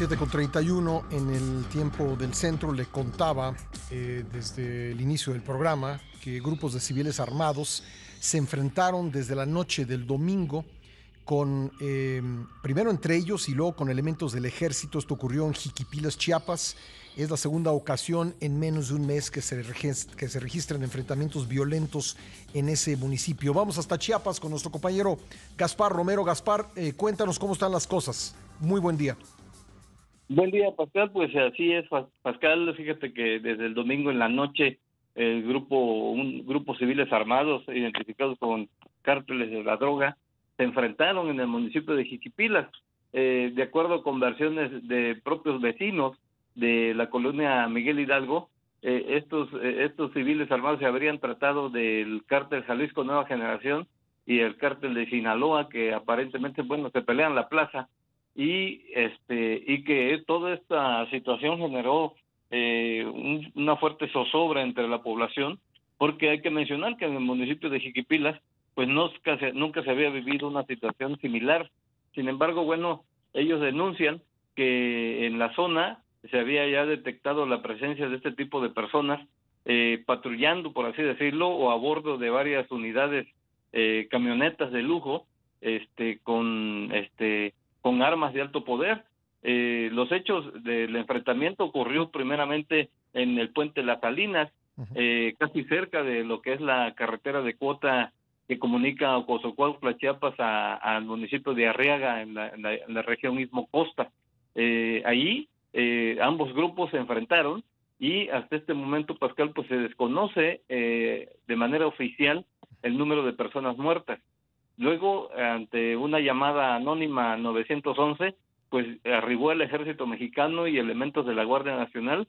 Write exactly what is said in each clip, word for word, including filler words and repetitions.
siete con treinta y uno en el tiempo del centro. Le contaba eh, desde el inicio del programa que grupos de civiles armados se enfrentaron desde la noche del domingo con, eh, primero entre ellos y luego con elementos del ejército. Esto ocurrió en Jiquipilas, Chiapas. Es la segunda ocasión en menos de un mes que se, que se registran enfrentamientos violentos en ese municipio. Vamos hasta Chiapas con nuestro compañero Gaspar Romero. Gaspar, eh, cuéntanos cómo están las cosas. Muy buen día. Buen día, Pascal. Pues así es, Pascal. Fíjate que desde el domingo en la noche el grupo, un grupo civiles armados identificados con cárteles de la droga se enfrentaron en el municipio de Jiquipilas. Eh, de acuerdo con versiones de propios vecinos de la colonia Miguel Hidalgo, eh, estos eh, estos civiles armados se habrían tratado del Cártel Jalisco Nueva Generación y el Cártel de Sinaloa, que aparentemente, bueno, se pelean la plaza. Y este y que toda esta situación generó eh, un, una fuerte zozobra entre la población, porque hay que mencionar que en el municipio de Jiquipilas pues no, casi, nunca se había vivido una situación similar. Sin embargo, bueno, ellos denuncian que en la zona se había ya detectado la presencia de este tipo de personas eh, patrullando, por así decirlo, o a bordo de varias unidades, eh, camionetas de lujo, este con este con armas de alto poder. Eh, los hechos del enfrentamiento ocurrió primeramente en el Puente Las Salinas, eh, casi cerca de lo que es la carretera de cuota que comunica Ocozocoautla, Chiapas, al municipio de Arriaga, en la, en la, en la región Istmo Costa. Eh, ahí eh, ambos grupos se enfrentaron y hasta este momento, Pascal, pues se desconoce eh, de manera oficial el número de personas muertas. Luego, ante una llamada anónima nueve once, pues arribó el ejército mexicano y elementos de la Guardia Nacional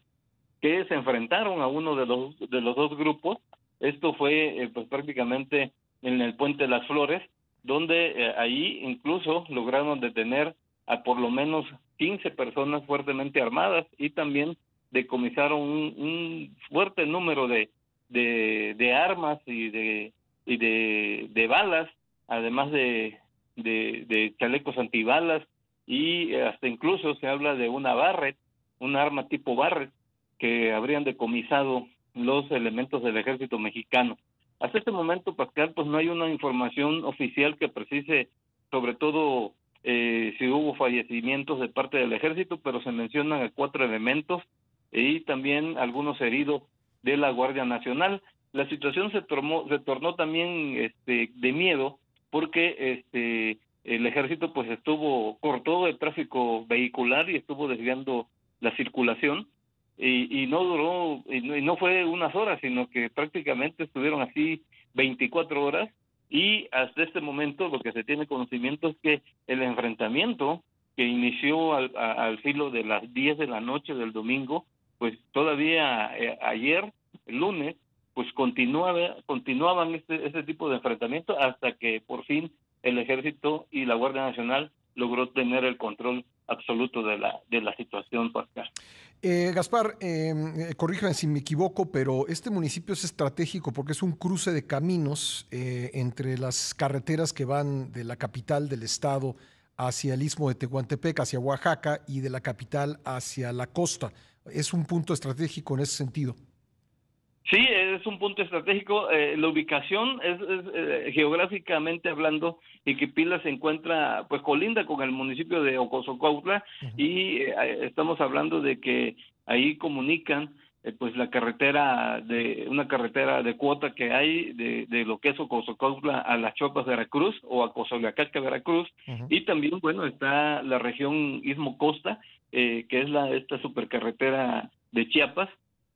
que se enfrentaron a uno de los de los dos grupos. Esto fue eh, pues prácticamente en el Puente Las Flores, donde eh, ahí incluso lograron detener a por lo menos quince personas fuertemente armadas y también decomisaron un, un fuerte número de, de de armas y de y de de balas, además de, de, de chalecos antibalas, y hasta incluso se habla de una Barrett, un arma tipo Barrett, que habrían decomisado los elementos del ejército mexicano. Hasta este momento, Pascal, pues no hay una información oficial que precise, sobre todo, eh, si hubo fallecimientos de parte del ejército, pero se mencionan a cuatro elementos y también algunos heridos de la Guardia Nacional. La situación se, tormó, se tornó también este, de miedo, porque este el ejército pues estuvo cortó el tráfico vehicular y estuvo desviando la circulación y, y no duró y no, y no fue unas horas, sino que prácticamente estuvieron así veinticuatro horas, y hasta este momento lo que se tiene conocimiento es que el enfrentamiento que inició al, a, al filo de las diez de la noche del domingo, pues todavía eh, ayer, el lunes, pues continuaba, continuaban este, este tipo de enfrentamiento hasta que por fin el ejército y la Guardia Nacional logró tener el control absoluto de la de la situación, Pascal. Eh, Gaspar, eh, corrígeme si me equivoco, pero este municipio es estratégico porque es un cruce de caminos eh, entre las carreteras que van de la capital del estado hacia el Istmo de Tehuantepec, hacia Oaxaca, y de la capital hacia la costa. Es un punto estratégico en ese sentido. Sí, es un punto estratégico. Eh, la ubicación es, es eh, geográficamente hablando, Jiquipilas se encuentra, pues colinda con el municipio de Ocozocoautla, uh-huh. y eh, estamos hablando de que ahí comunican eh, pues la carretera de una carretera de cuota que hay de, de lo que es Ocozocoautla a las Chiapas, Veracruz, o a Cozoleacaca, Veracruz, uh-huh. y también, bueno, está la región Istmo Costa, eh, que es la esta supercarretera de Chiapas,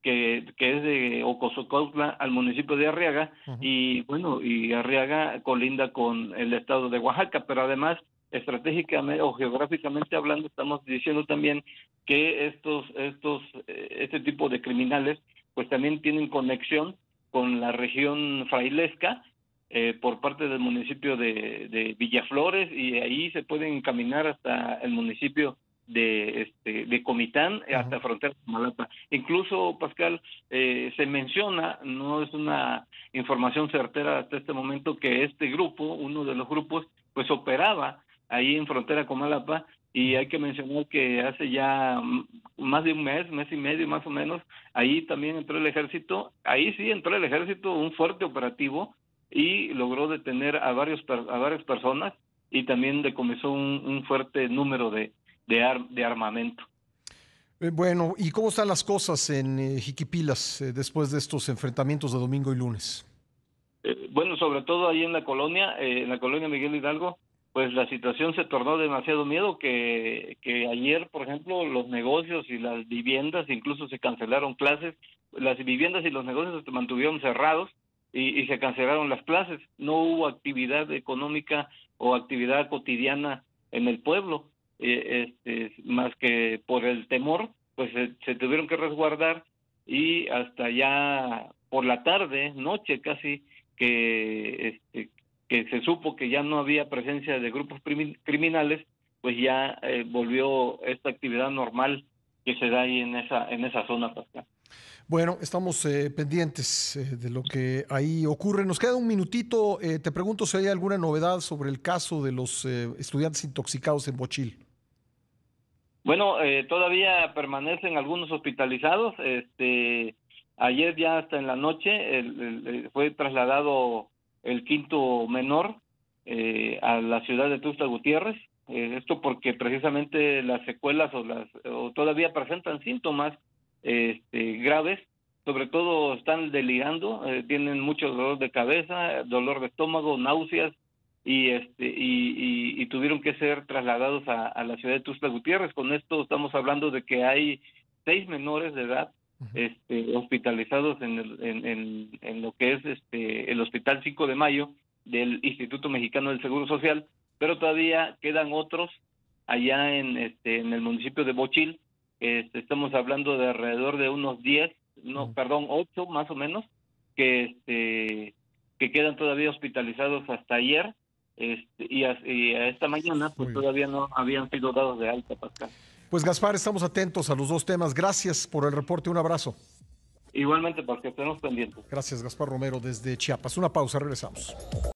Que, que es de Ocozocoautla al municipio de Arriaga, uh-huh. y bueno, y Arriaga colinda con el estado de Oaxaca, pero además estratégicamente o geográficamente hablando estamos diciendo también que estos estos este tipo de criminales pues también tienen conexión con la región frailesca eh, por parte del municipio de, de Villaflores, y ahí se pueden caminar hasta el municipio de este de Comitán, uh-huh. hasta frontera con Malapa. Incluso, Pascal, eh, se menciona, no es una información certera hasta este momento, que este grupo, uno de los grupos, pues operaba ahí en frontera con Malapa, Y hay que mencionar que hace ya más de un mes, mes y medio más o menos, ahí también entró el ejército, ahí sí entró el ejército, un fuerte operativo, y logró detener a varios a varias personas y también decomisó un, un fuerte número de, de, ar, de armamento. Bueno, ¿y cómo están las cosas en eh, Jiquipilas eh, después de estos enfrentamientos de domingo y lunes? Eh, bueno, sobre todo ahí en la colonia, eh, en la colonia Miguel Hidalgo, pues la situación se tornó demasiado miedo que, que ayer, por ejemplo, los negocios y las viviendas, incluso se cancelaron clases, las viviendas y los negocios se mantuvieron cerrados y, y se cancelaron las clases, no hubo actividad económica o actividad cotidiana en el pueblo, eh, este, más que por el temor, pues se, se tuvieron que resguardar y hasta ya por la tarde, noche casi, que... Este, que se supo que ya no había presencia de grupos criminales, pues ya eh, volvió esta actividad normal que se da ahí en esa en esa zona, Pascal. Bueno, estamos eh, pendientes eh, de lo que ahí ocurre. Nos queda un minutito. Eh, te pregunto si hay alguna novedad sobre el caso de los eh, estudiantes intoxicados en Bochil. Bueno, eh, todavía permanecen algunos hospitalizados. Este, ayer ya hasta en la noche el, el, el, fue trasladado el quinto menor eh, a la ciudad de Tuxtla Gutiérrez, eh, esto porque precisamente las secuelas o las o todavía presentan síntomas eh, este, graves, sobre todo están delirando, eh, tienen mucho dolor de cabeza, dolor de estómago, náuseas y este y, y, y tuvieron que ser trasladados a, a la ciudad de Tuxtla Gutiérrez. Con esto estamos hablando de que hay seis menores de edad Este, hospitalizados en, el, en, en, en lo que es este, el Hospital cinco de Mayo del Instituto Mexicano del Seguro Social, pero todavía quedan otros allá en, este, en el municipio de Bochil. Este, estamos hablando de alrededor de unos diez, no, perdón, ocho más o menos, que, este, que quedan todavía hospitalizados hasta ayer este, y, a, y a esta mañana pues todavía no habían sido dados de alta, Pascal. Pues Gaspar, estamos atentos a los dos temas. Gracias por el reporte, un abrazo. Igualmente, porque estemos pendientes. Gracias, Gaspar Romero, desde Chiapas. Una pausa, regresamos.